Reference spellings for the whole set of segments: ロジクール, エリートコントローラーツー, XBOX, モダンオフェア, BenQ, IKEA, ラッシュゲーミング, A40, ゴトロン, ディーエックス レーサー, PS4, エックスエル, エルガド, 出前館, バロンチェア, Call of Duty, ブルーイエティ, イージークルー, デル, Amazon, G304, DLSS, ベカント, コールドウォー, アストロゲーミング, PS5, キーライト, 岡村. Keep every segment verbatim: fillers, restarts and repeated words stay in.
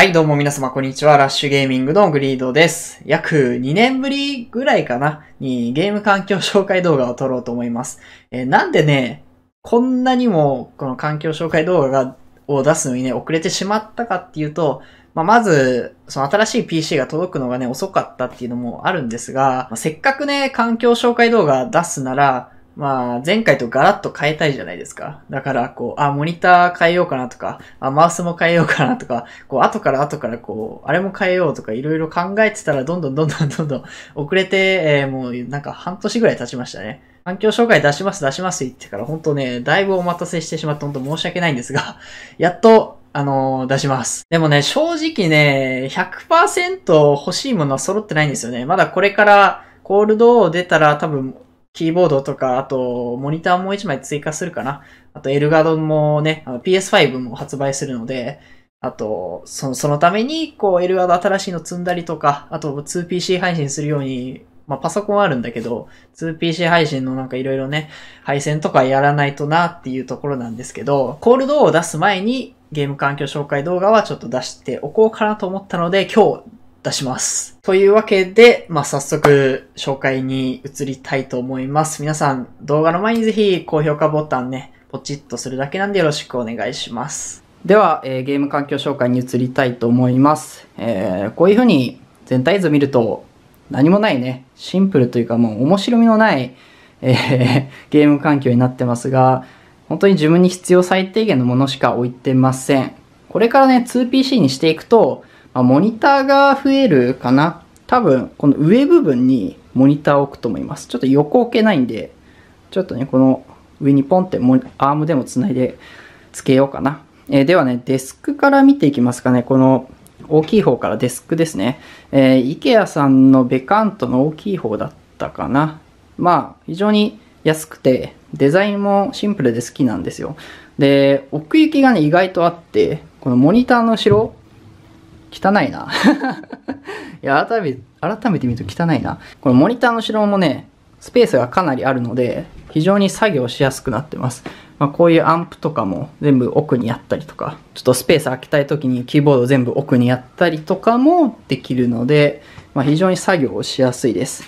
はい、どうも皆様、こんにちは。ラッシュゲーミングのグリードです。約にねんぶりぐらいかなにゲーム環境紹介動画を撮ろうと思います。えー、なんでね、こんなにもこの環境紹介動画がを出すのにね、遅れてしまったかっていうと、まあ、まず、その新しい ピーシー が届くのがね、遅かったっていうのもあるんですが、まあ、せっかくね、環境紹介動画出すなら、まあ、前回とガラッと変えたいじゃないですか。だから、こう、あ、モニター変えようかなとか、あ、マウスも変えようかなとか、こう、後から後からこう、あれも変えようとか、いろいろ考えてたら、どんどんどんどんどんどん遅れて、えー、もうなんか半年ぐらい経ちましたね。環境紹介出します出します言ってから、ほんとね、だいぶお待たせしてしまって、ほんと申し訳ないんですが、やっと、あのー、出します。でもね、正直ね、ひゃくパーセント 欲しいものは揃ってないんですよね。まだこれから、コールドを出たら多分、キーボードとか、あと、モニターもいちまい追加するかな。あと、エルガードもね、ピーエスファイブ も発売するので、あと、その、そのために、こう、エルガード新しいの積んだりとか、あと、ツーピーシー 配信するように、まあ、パソコンあるんだけど、ツーピーシー 配信のなんかいろいろね、配線とかやらないとなっていうところなんですけど、コールドを出す前に、ゲーム環境紹介動画はちょっと出しておこうかなと思ったので、今日、出します。というわけで、まあ、早速紹介に移りたいと思います。皆さん動画の前にぜひ高評価ボタンね、ポチッとするだけなんでよろしくお願いします。では、えー、ゲーム環境紹介に移りたいと思います。えー、こういう風に全体図見ると何もないね、シンプルというかもう面白みのない、えー、ゲーム環境になってますが、本当に自分に必要最低限のものしか置いてません。これからね、ツーピーシー にしていくと、まあ、モニターが増えるかな。多分、この上部分にモニターを置くと思います。ちょっと横置けないんで、ちょっとね、この上にポンってアームでもつないでつけようかな。えー、ではね、デスクから見ていきますかね。この大きい方からデスクですね。えー、IKEA さんのベカントの大きい方だったかな。まあ、非常に安くて、デザインもシンプルで好きなんですよ。で、奥行きがね、意外とあって、このモニターの後ろ、汚いな。いや、改め、改めて見ると汚いな。このモニターの後ろもね、スペースがかなりあるので、非常に作業しやすくなってます。まあ、こういうアンプとかも全部奥にやったりとか、ちょっとスペース空きたい時にキーボード全部奥にやったりとかもできるので、まあ、非常に作業をしやすいです。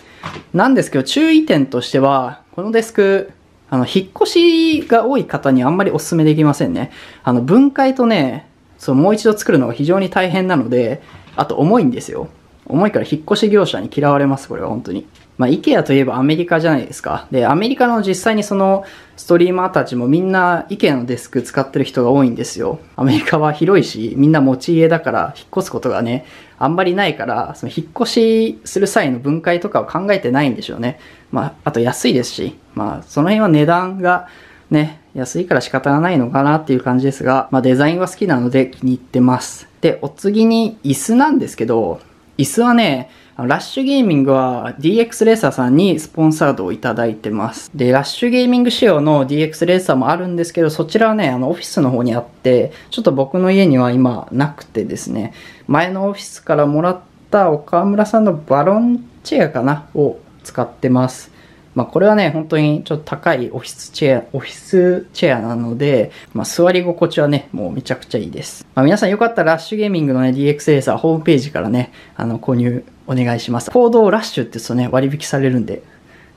なんですけど、注意点としては、このデスク、あの、引っ越しが多い方にあんまりお勧めできませんね。あの、分解とね、そう、もう一度作るのが非常に大変なので、あと重いんですよ。重いから引っ越し業者に嫌われます、これは本当に。まあ、IKEA といえばアメリカじゃないですか。で、アメリカの実際にそのストリーマーたちもみんな IKEA のデスク使ってる人が多いんですよ。アメリカは広いし、みんな持ち家だから引っ越すことがね、あんまりないから、その引っ越しする際の分解とかを考えてないんでしょうね。まあ、あと安いですし、まあ、その辺は値段がね、安いから仕方がないのかなっていう感じですが、まあ、デザインは好きなので気に入ってます。で、お次に椅子なんですけど、椅子はね、ラッシュゲーミングは ディーエックス レーサーさんにスポンサードをいただいてます。で、ラッシュゲーミング仕様の ディーエックス レーサーもあるんですけど、そちらはね、あのオフィスの方にあって、ちょっと僕の家には今なくてですね、前のオフィスからもらった岡村さんのバロンチェアかなを使ってます。まあこれはね、本当にちょっと高いオフィスチェア、オフィスチェアなので、まあ座り心地はね、もうめちゃくちゃいいです。まあ皆さんよかったらラッシュゲーミングのね、ディーエックス レーサーホームページからね、あの購入お願いします。コードをラッシュって言うとね、割引されるんで、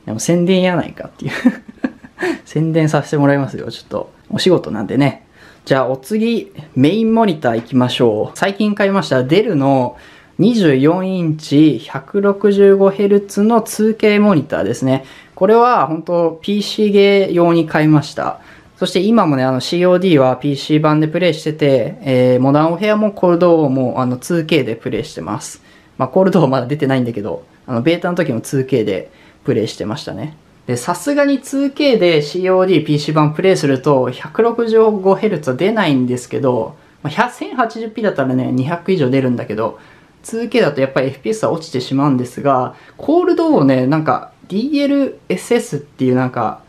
でも宣伝やないかっていう。宣伝させてもらいますよ、ちょっと。お仕事なんでね。じゃあお次、メインモニター行きましょう。最近買いました、デルのにじゅうよんインチ ひゃくろくじゅうごヘルツ の ツーケー モニターですね。これは本当 ピーシー ゲー用に買いました。そして今もね、あの シーオーディー は ピーシー 版でプレイしてて、えー、モダンオフェアもコールドウォーもあの ツーケー でプレイしてます。まあコールドウォーまだ出てないんだけど、あのベータの時も ツーケー でプレイしてましたね。で、さすがに ツーケー で シーオーディー、ピーシー 版プレイすると ひゃくろくじゅうごヘルツ は出ないんですけど、せんはちじゅうピー だったらね、にひゃく以上出るんだけど、ツーケー だとやっぱり エフピーエス は落ちてしまうんですが、コールドをね、なんか ディーエルエスエス っていうなんか、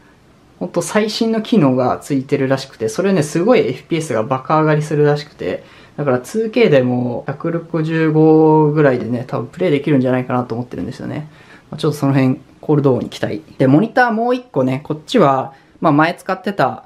ほんと最新の機能がついてるらしくて、それね、すごい エフピーエス がバカ上がりするらしくて、だから ツーケー でもひゃくろくじゅうごぐらいでね、多分プレイできるんじゃないかなと思ってるんですよね。ちょっとその辺、コールドに期待。で、モニターもう一個ね、こっちは、まあ前使ってた、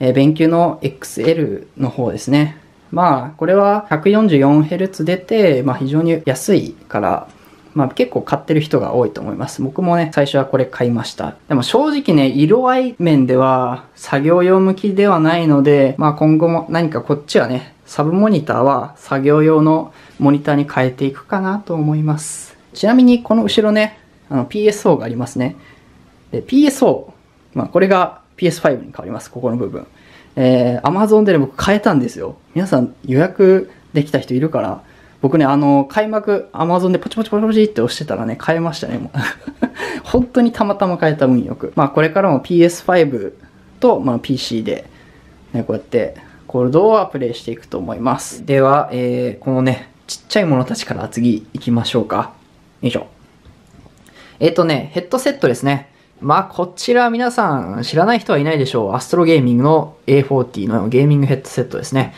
えー、BenQ の エックスエル の方ですね。まあこれは ひゃくよんじゅうよんヘルツ 出て、まあ、非常に安いから、まあ、結構買ってる人が多いと思います。僕もね最初はこれ買いました。でも正直ね色合い面では作業用向きではないので、まあ、今後も何かこっちはねサブモニターは作業用のモニターに変えていくかなと思います。ちなみにこの後ろねあの ピーエスフォー がありますね。で ピーエスフォー、まあ、これが ピーエスファイブ に変わります。ここの部分えー、Amazon で、ね、僕買えたんですよ。皆さん予約できた人いるから、僕ねあの開幕 Amazon でポチポチポチポチって押してたらね買えましたねもう本当にたまたま買えた運よく。まあこれからも ピーエスファイブ と、まあ、ピーシー で、ね、こうやってコールドはプレイしていくと思います。では、えー、このねちっちゃいものたちから次行きましょうか。よいしょ。えっとねヘッドセットですね。まあこちら皆さん知らない人はいないでしょう。アストロゲーミングの エーフォーティー のゲーミングヘッドセットですね。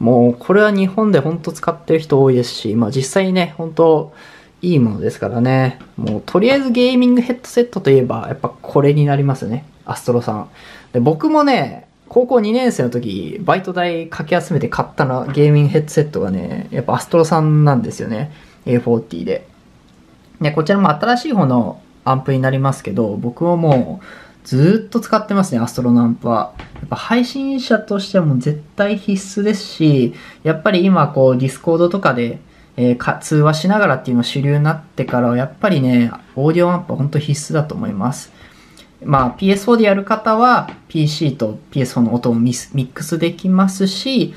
もうこれは日本で本当使ってる人多いですし、まあ実際にね本当いいものですからね。もうとりあえずゲーミングヘッドセットといえばやっぱこれになりますね、アストロさん。で僕もね高校にねんせいの時バイト代かき集めて買ったのゲーミングヘッドセットがねやっぱアストロさんなんですよね、 エーフォーティー で。でこちらも新しい方のアンプになりますけど、僕はもうずっと使ってますね、アストロのアンプは。やっぱ配信者としても絶対必須ですし、やっぱり今こうディスコードとかで、えー、通話しながらっていうのが主流になってからはやっぱりね、オーディオアンプは本当必須だと思います。まあ ピーエスフォー でやる方は ピーシー と ピーエスフォー の音をミス、ミックスできますし、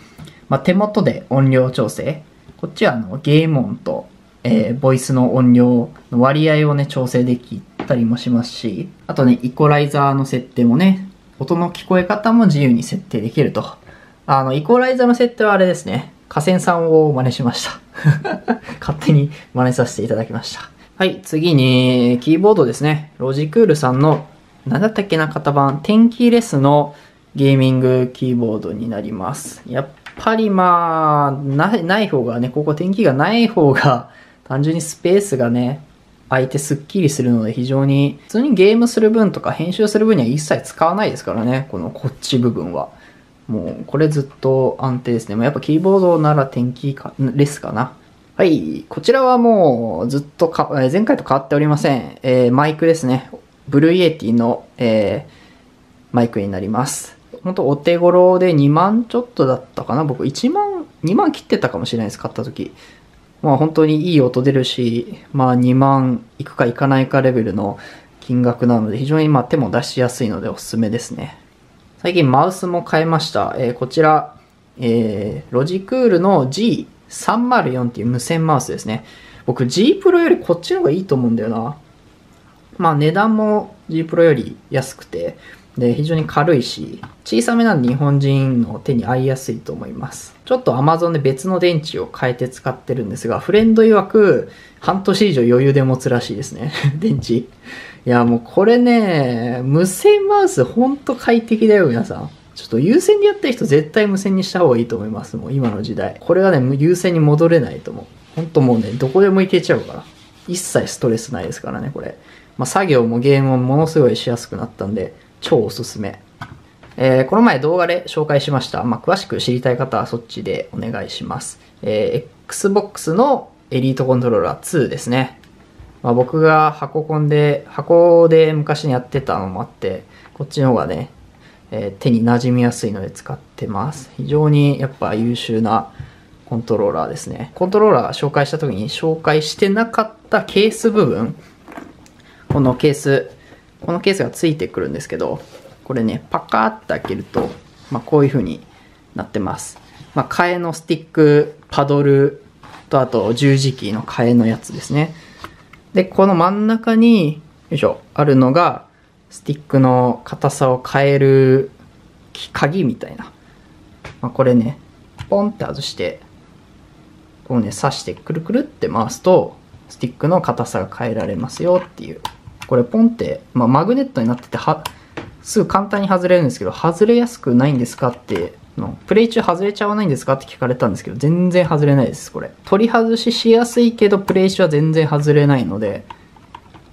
まあ、手元で音量調整。こっちはあのゲーム音とえー、ボイスの音量の割合をね調整できたりもしますし、あとねイコライザーの設定もね、音の聞こえ方も自由に設定できると。あのイコライザーの設定はあれですね、河川さんを真似しました勝手に真似させていただきました。はい、次にキーボードですね。ロジクールさんの何だったっけな、型番点キーレスのゲーミングキーボードになります。やっぱりまあ な, ない方がね、ここ点キーがない方が単純にスペースがね、空いてスッキリするので非常に、普通にゲームする分とか編集する分には一切使わないですからね、このこっち部分は。もうこれずっと安定ですね。やっぱキーボードなら点キーかレスかな。はい、こちらはもうずっとか前回と変わっておりません。えー、マイクですね。ブルーイエティの、えー、マイクになります。ほんとお手頃でにまんちょっとだったかな。僕いちまん、にまん切ってたかもしれないです、買った時。まあ本当にいい音出るし、まあにまんいくかいかないかレベルの金額なので非常にまあ手も出しやすいのでおすすめですね。最近マウスも変えました。えー、こちら、えー、ロジクールの ジーさんまるよん っていう無線マウスですね。僕 G プロよりこっちの方がいいと思うんだよな。まあ値段も G プロより安くて、で非常に軽いし小さめなんで日本人の手に合いやすいと思います。ちょっと Amazon で別の電池を変えて使ってるんですが、フレンド曰く半年以上余裕で持つらしいですね電池。いやもうこれね、無線マウスほんと快適だよ皆さん。ちょっと有線でやってる人絶対無線にした方がいいと思います。もう今の時代これはね有線に戻れないと思う。ほんともうねどこでもいけちゃうから、一切ストレスないですからねこれ。まあ、作業もゲームもものすごいしやすくなったんで超おすすめ。えー、この前動画で紹介しました。まあ、詳しく知りたい方はそっちでお願いします。えー、エックスボックス のエリートコントローラーツーですね。まあ、僕が箱コンで、箱で昔にやってたのもあって、こっちの方がね、えー、手に馴染みやすいので使ってます。非常にやっぱ優秀なコントローラーですね。コントローラー紹介した時に紹介してなかったケース部分。このケース。このケースがついてくるんですけど、これねパカーって開けると、まあ、こういう風になってます。まあ、替えのスティック、パドルとあと十字キーの替えのやつですね。でこの真ん中によいしょあるのがスティックの硬さを変える鍵みたいな、まあ、これねポンって外してこうね刺してくるくるって回すとスティックの硬さが変えられますよっていう。これポンって、まあ、マグネットになっててはすぐ簡単に外れるんですけど、外れやすくないんですかってのプレイ中外れちゃわないんですかって聞かれたんですけど、全然外れないです。これ取り外ししやすいけどプレイ中は全然外れないので、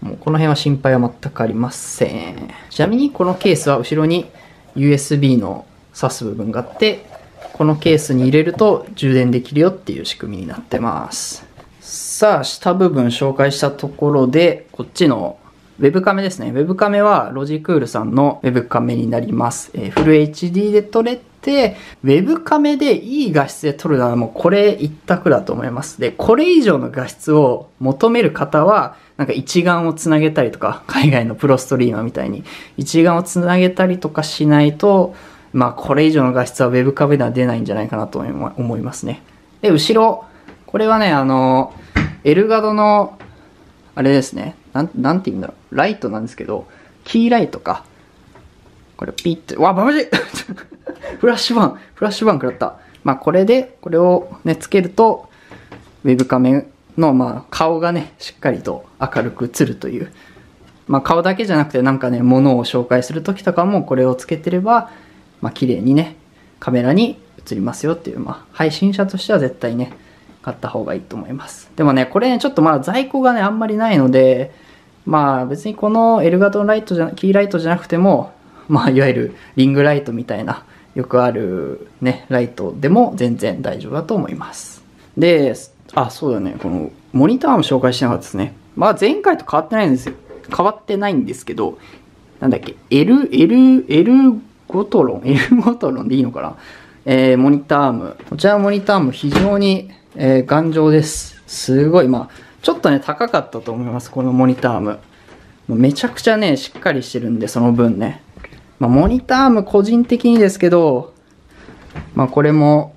もうこの辺は心配は全くありません。ちなみにこのケースは後ろに ユーエスビー の挿す部分があって、このケースに入れると充電できるよっていう仕組みになってます。さあ、下部分紹介したところで、こっちのウェブカメですね。ウェブカメはロジクールさんのウェブカメになります。えー、フル エイチディー で撮れて、ウェブカメでいい画質で撮るならもうこれ一択だと思います。で、これ以上の画質を求める方は、なんか一眼をつなげたりとか、海外のプロストリーマーみたいに一眼をつなげたりとかしないと、まあこれ以上の画質はウェブカメでは出ないんじゃないかなと思いますね。で、後ろ。これはね、あの、エルガドの、あれですね。なん、なんて言うんだろう。ライトなんですけど、キーライトか。これピッて、わ、まぶしいフラッシュバン、フラッシュバン食らった。まあこれで、これをね、つけると、ウェブカメの、まあ顔がね、しっかりと明るく映るという。まあ顔だけじゃなくて、なんかね、物を紹介するときとかもこれをつけてれば、まあ綺麗にね、カメラに映りますよっていう、まあ配信者としては絶対ね、買った方がいいと思います。でもね、これね、ちょっとまだ在庫がね、あんまりないので、まあ別にこのエルガドのライトじゃ、キーライトじゃなくても、まあいわゆるリングライトみたいな、よくあるね、ライトでも全然大丈夫だと思います。で、あ、そうだね、このモニターも紹介しなかったですね。まあ前回と変わってないんですよ。変わってないんですけど、なんだっけ、L、L、L ゴトロン、L ゴトロンでいいのかな、えー、モニターアーム。こちらのモニターアーム非常に、えー、頑丈です。すごい、まあ、ちょっとね、高かったと思います、このモニターアーム。もうめちゃくちゃね、しっかりしてるんで、その分ね。まあ、モニターアーム個人的にですけど、まあ、これも、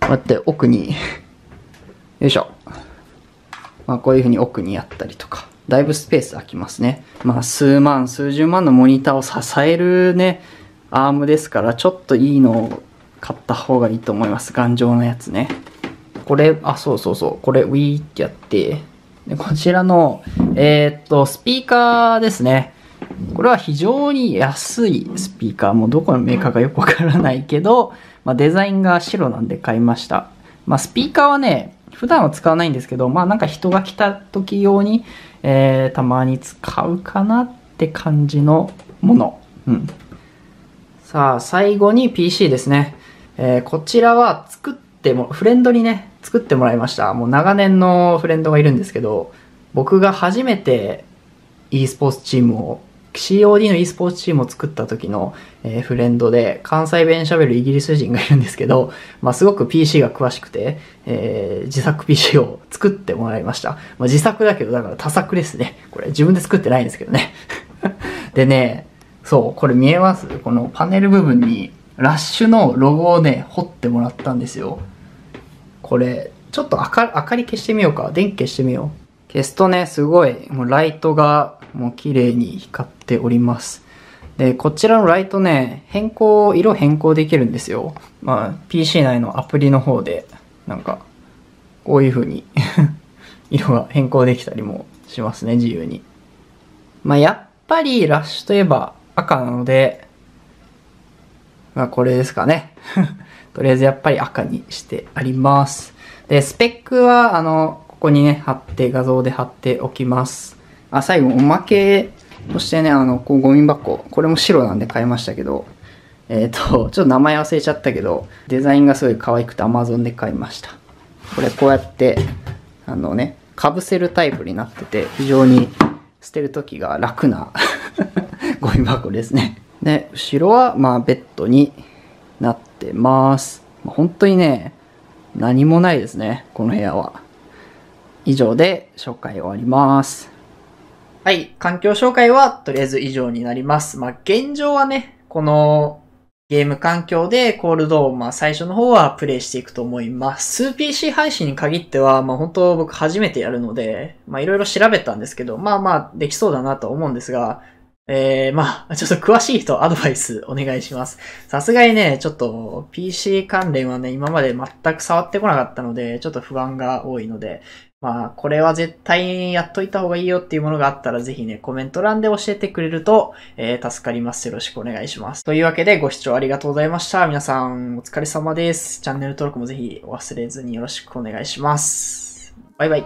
こうやって奥に、よいしょ。まあ、こういうふうに奥にやったりとか、だいぶスペース空きますね。まあ、数万、数十万のモニターを支えるね、アームですから、ちょっといいのを買った方がいいと思います。頑丈なやつね。これ、あ、そうそうそう。これ、ウィーってやって、でこちらの、えー、っと、スピーカーですね。これは非常に安いスピーカー。もうどこのメーカーかよくわからないけど、まあ、デザインが白なんで買いました。まあ、スピーカーはね、普段は使わないんですけど、まあ、なんか人が来た時用に、えー、たまに使うかなって感じのもの。うん。さあ、最後に ピーシー ですね。えー、こちらは作っても、フレンドにね、作ってもらいました。もう長年のフレンドがいるんですけど、僕が初めて e スポーツチームを、シーオーディー の e スポーツチームを作った時の、えー、フレンドで、関西弁喋るイギリス人がいるんですけど、まあ、すごく ピーシー が詳しくて、えー、自作 ピーシー を作ってもらいました。まあ、自作だけど、だから多作ですね。これ自分で作ってないんですけどね。でね、そう、これ見えます？このパネル部分に、ラッシュのロゴをね、彫ってもらったんですよ。これ、ちょっと明かり、明かり消してみようか。電気消してみよう。消すとね、すごい、もうライトが、もう綺麗に光っております。で、こちらのライトね、変更、色変更できるんですよ。まあ、ピーシー 内のアプリの方で、なんか、こういう風に、色が変更できたりもしますね、自由に。まあ、やっぱりラッシュといえば赤なので、まあ、これですかね。とりあえずやっぱり赤にしてあります。で、スペックは、あの、ここにね、貼って、画像で貼っておきます。あ、最後、おまけとしてね、あの、こう、ゴミ箱。これも白なんで買いましたけど、えっと、ちょっと名前忘れちゃったけど、デザインがすごい可愛くて Amazon で買いました。これ、こうやって、あのね、被せるタイプになってて、非常に捨てるときが楽なゴミ箱ですね。で、後ろは、まあ、ベッドになってます。本当にね、何もないですね、この部屋は。以上で紹介終わります。はい、環境紹介はとりあえず以上になります。まあ、現状はね、このゲーム環境でコールドを、まあ、最初の方はプレイしていくと思います。ピーシー 配信に限っては、まあ、本当僕初めてやるので、まあ、いろいろ調べたんですけど、まあまあ、できそうだなと思うんですが、えー、まあ、ちょっと詳しい人アドバイスお願いします。さすがにね、ちょっと ピーシー 関連はね、今まで全く触ってこなかったので、ちょっと不安が多いので、まあ、これは絶対やっといた方がいいよっていうものがあったら、ぜひね、コメント欄で教えてくれると、えー、助かります。よろしくお願いします。というわけで、ご視聴ありがとうございました。皆さん、お疲れ様です。チャンネル登録もぜひお忘れずによろしくお願いします。バイバイ。